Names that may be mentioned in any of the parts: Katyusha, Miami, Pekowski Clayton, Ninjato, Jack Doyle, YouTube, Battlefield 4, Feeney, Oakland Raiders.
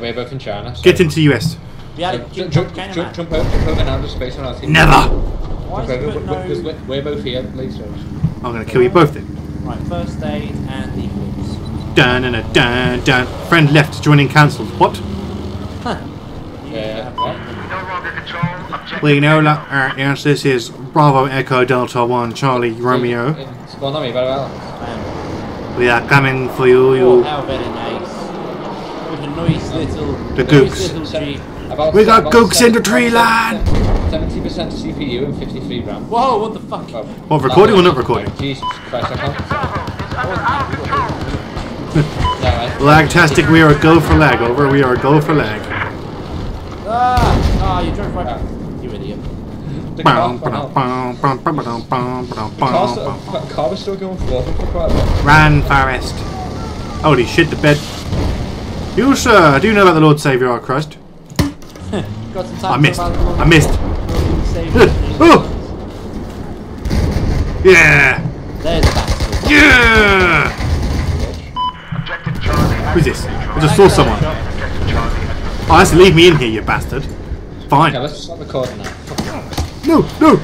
we're both in China. So get into the US. Jump over and out of space when I was here. Never! Why is over, we're both here, please. I'm gonna kill you both then. Right, first aid and equals. Dun and a dun dun. Friend left, joining cancelled. What? Huh. Yeah. What? We know that our yes, this is Bravo Echo Delta 1 Charlie Romeo. It's going on me very well. We are coming for you, you. How very nice. With a nice little. The gooks. We got gooks in the tree land! 70% CPU and 53 RAM. Whoa, what the fuck? Well, recording or not recording? Jesus Christ, I can't. Lagtastic, we are a go for lag, over. We are a go for lag. Ah, you drove right back. You idiot. The car was still going forward for quite a while. Ran, Forest. Holy shit, the bed. You, sir, do you know about the Lord Saviour, our Christ? Got some time. I missed. Oh! Yeah! There's that. Yeah! Who's this? I just saw someone. Oh, that's leave me in here, you bastard. Fine. Okay, let's stop recording now. No, no!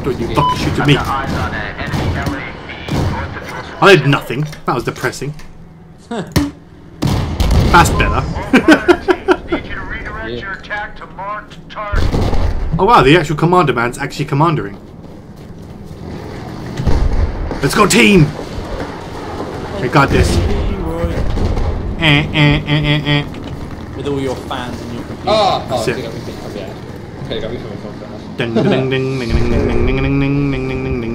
Don't you fucking shoot at me. I did nothing. That was depressing. That's better. Oh wow, the actual commander man's actually commandering. Let's go team! I got this. With all your fans and your computers. Oh, okay, got me from a ding ding ding ding ding ding ding ding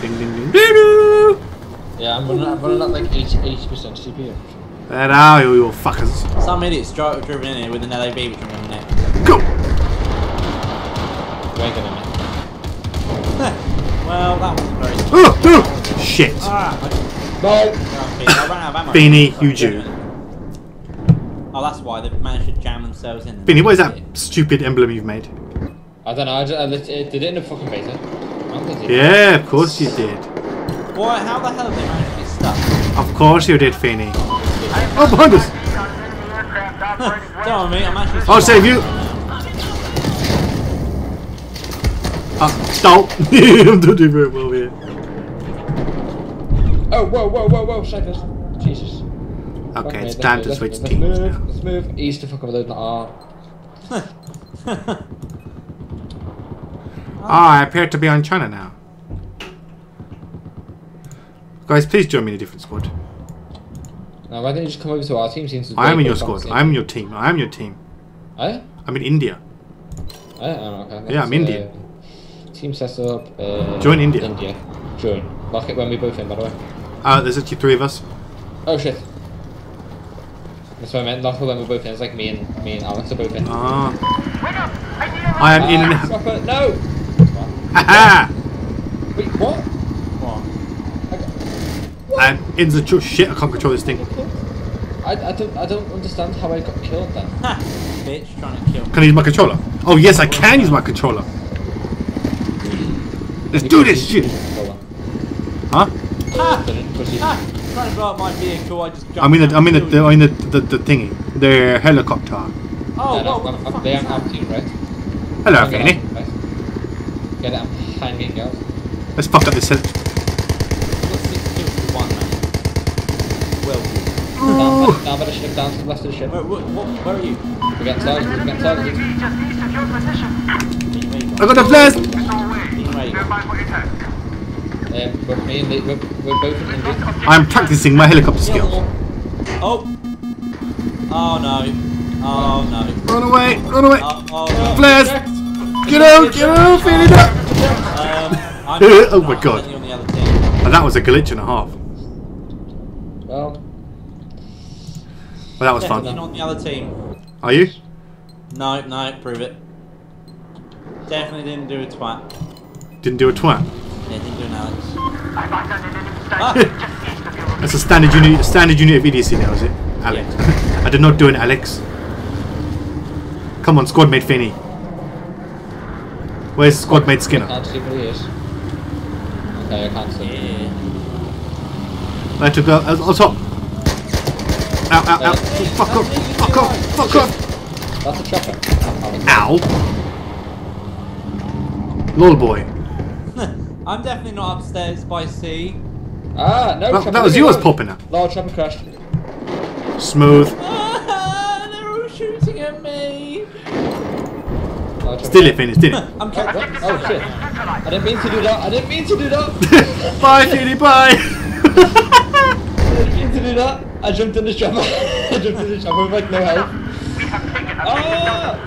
ding ding. Yeah, I'm running up like 80% CPU. There are you, little fuckers. Some idiots driven in here with an LAB between them neck. Go! Wake up well, that wasn't very smart. Oh! Shit! No! Feeney, you Jew. Oh, that's why they've managed to jam themselves in. Feeney, what is that stupid emblem you've made? I don't know, I did it in a fucking beta. Yeah, of course you did. Why, how the hell did they manage to get stuck? Of course you did, Feeney. Oh, behind us! Don't worry, I'm actually I'll save you! Stop! I'm not doing very well here. Oh, whoa, seconds. Jesus. Okay, it's time to switch teams now. Let's move east to fuck over those that are. I appear to be on China now. Guys, please join me in a different squad. Now, why don't you just come over to our team? Since I am in your squad. I am your team. I am your team. Eh? I'm in India. Eh? Oh, okay. Yeah, I'm Indian. Team setup. Join India. Join. Lock it when we both in, by the way. There's actually three of us. Oh shit. That's what I meant. Lock it when we're both in. It's like me and Alex are both in. Ah. I am in. No. Haha. Wait, what? I'm in the shit. I can't control this thing. I don't understand how I got killed then. Ha! Bitch, trying to kill me. Can I use my controller? Oh yes, I can use my controller. Let's do this shit. Huh? Trying to blow up my vehicle. I just. I'm in the thingy. The helicopter. Oh no! They are empty, right? Hello, Feeney. Get out behind me, girls. Let's fuck up this hill. Down by the ship, down to the left of the ship. Where are you? We're getting started, I got the flares! We're both in India. I'm practicing my helicopter skill. Oh! Oh no. Oh no. Run away, run away! Oh, flares! No. Get out, Feeney! Oh my god. Oh, that was a glitch and a half. Well. Well, that was definitely fun. Not the other team. Are you? No, prove it. Definitely didn't do a twat. Didn't do a twat? Yeah, didn't do an Alex. Ah. That's a standard unit of idiocy now, is it? Alex. Yeah. I did not do an Alex. Come on, squad mate Feeney. Where's squad mate Skinner? I can't see who he is. Okay, I can't see. Yeah. Right, to go. I'll top. ow, ow, ow. Fuck off, fuck off, fuck off. That's a chopper. Ow. Lol boy. I'm definitely not upstairs by sea. Ah, no chopper. That was yours popping up. Large chopper crashed. Smooth. Ah, they're all shooting at me. Still it, Feeney, still it. I'm carrying it. Oh shit. I didn't mean to do that. I didn't mean to do that. Bye, Feeney, bye. I jumped in the chopper. I jumped in the chopper with like no help. Ah!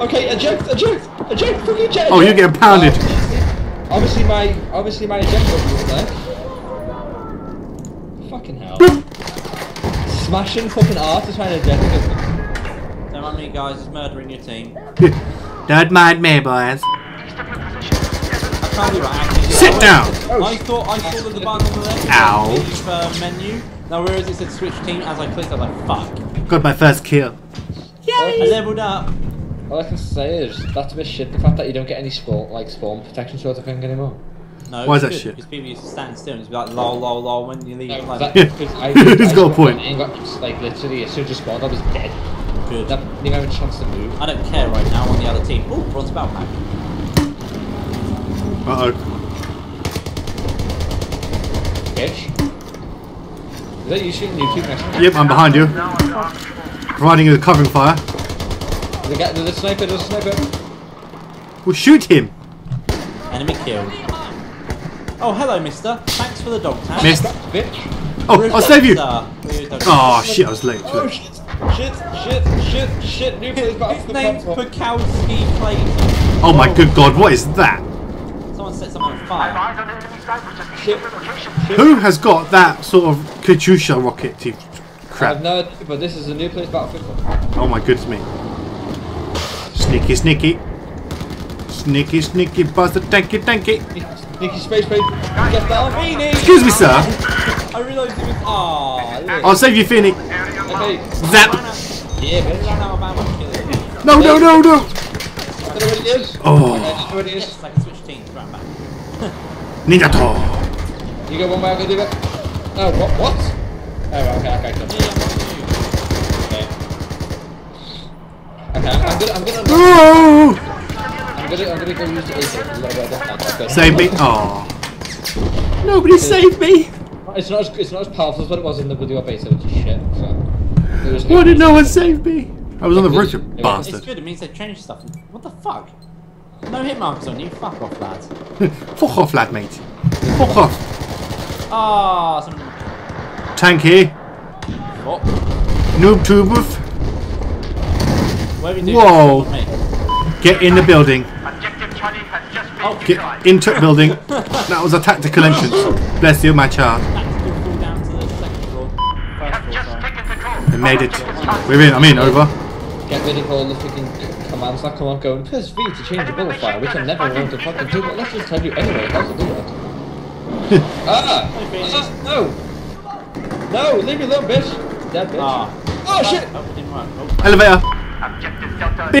Okay, eject, fucking eject. Oh, you're getting pounded. Obviously my eject button was there. Fucking hell. Smashing fucking art is trying to eject it. Don't mind me, guys. It's murdering your team. Don't mind me, boys. I can't be right. Sit down. Oh, I thought that the button on the left. Ow. Menu. Now whereas it said switch team, as I clicked, I was like, fuck. Got my first kill. Yeah. I leveled up. All I can say is, that's a bit shit, the fact that you don't get any spawn protection sort of thing anymore. No, why is that good shit? Because people used to stand still and just be like, lol, lol, lol, when you leave. No, like, it's got a point. And got, like, literally, as soon as you spawned, I was dead. Good. I didn't even have a chance to move. I don't care right now on the other team. Oh, bronze battle pack. Uh-oh. Bitch. Is that you shooting YouTube next time? Yep, I'm behind you. Providing you with covering fire. There's a sniper, there's a sniper. We'll shoot him! Enemy killed. Oh, hello, mister. Thanks for the dog tag. Missed. Bitch. Oh, I'll save you! Oh, shit, I was late. Oh, shit, shit. New players back to the platform. His name's Pekowski Clayton. Oh my good god, what is that? Someone set someone on fire. Who has got that sort of Katyusha rocket type crap? I've no idea, but this is a new place Battlefield 4. Oh my goodness me. Sneaky, sneaky. Sneaky, sneaky, buzz the tanky, tanky. Sneaky, space, baby. Get down, Feeney! Excuse me, sir. I realised it was. Aww. Yeah. I'll save you, Feeney. Okay. Zap. Yeah, bitch. No, no, no, no. I don't know what it is. Oh. I don't know what it is. It's like a switch team. Right back. Ninjato! You go one way, I can do it. No, what? What? Oh, okay, okay. I'm gonna. No! I'm gonna go use the AJ. Save me! Aww. Nobody saved me! It's not as powerful as what it was in the video base, which is shit. So. Why did no one save me? I was on the roof, you bastard. It's good, it means they changed stuff. What the fuck? No hit marks on you, fuck off, lad. Fuck off, lad, mate. Fuck off. Ah, some tanky. What? Noob tube. Whoa. Get in the building. Objective Charlie has just been get into the building. That was a tactical entrance. Bless you, my child. Tactical fall down to the second floor. First floor, they made it. We're in. I'm in. Over. Get rid of all the freaking. Man's like, come on, going, press V to change the bullet fire, which I never wanted to fucking do, but let's just tell you anyway how to do it. No, leave me alone, bitch. Dead bitch. Oh shit! Oh, it didn't work. Oh. Elevator. Objective Delta.